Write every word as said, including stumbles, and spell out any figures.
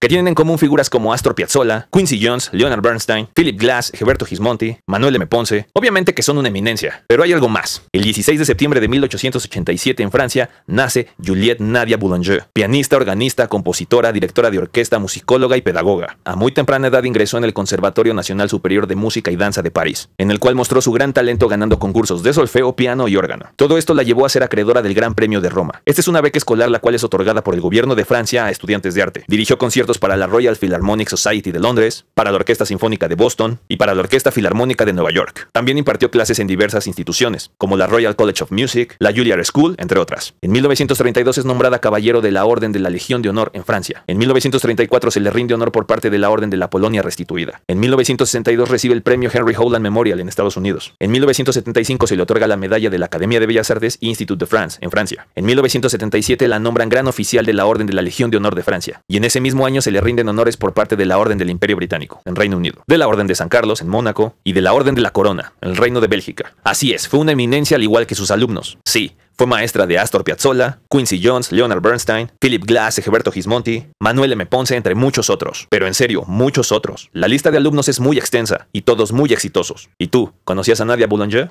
que tienen en común figuras como Astor Piazzolla, Quincy Jones, Leonard Bernstein, Philip Glass, Egberto Gismonti, Manuel M. Ponce. Obviamente que son una eminencia, pero hay algo más. El dieciséis de septiembre de mil ochocientos ochenta y siete en Francia nace Juliette Nadia Boulanger, pianista, organista, compositora, directora de orquesta, musicóloga y pedagoga. A muy temprana edad ingresó en el Conservatorio Nacional Superior de Música y Danza de París, en el cual mostró su gran talento ganando concursos de solfeo, piano y órgano. Todo esto la llevó a ser acreedora del Gran Premio de Roma. Esta es una beca escolar la cual es otorgada por el gobierno de Francia a estudiantes de arte. Dirigió conciertos para la Royal Philharmonic Society de Londres, para la Orquesta Sinfónica de Boston y para la Orquesta Filarmónica de Nueva York. También impartió clases en diversas instituciones, como la Royal College of Music, la Juilliard School, entre otras. En mil novecientos treinta y dos es nombrada caballero de la Orden de la Legión de Honor en Francia. En mil novecientos treinta y cuatro se le rinde honor por parte de la Orden de la Polonia Restituida. En mil novecientos sesenta y dos recibe el premio Henry Howland Memorial en Estados Unidos. En mil novecientos setenta y cinco se le otorga la medalla de la Academia de Bellas Artes e Institut de France en Francia. En mil novecientos setenta y siete la nombran gran oficial de la Orden de la Legión de Honor de Francia. Y en ese mismo año se le rinden honores por parte de la Orden del Imperio Británico, en Reino Unido, de la Orden de San Carlos, en Mónaco, y de la Orden de la Corona, en el Reino de Bélgica. Así es, fue una eminencia al igual que sus alumnos. Sí, fue maestra de Astor Piazzolla, Quincy Jones, Leonard Bernstein, Philip Glass, Egberto Gismonti, Manuel M. Ponce, entre muchos otros. Pero en serio, muchos otros. La lista de alumnos es muy extensa, y todos muy exitosos. ¿Y tú, conocías a Nadia Boulanger?